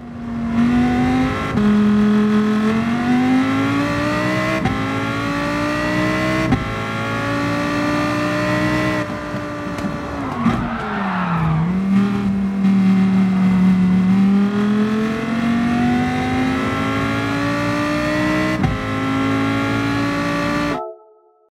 You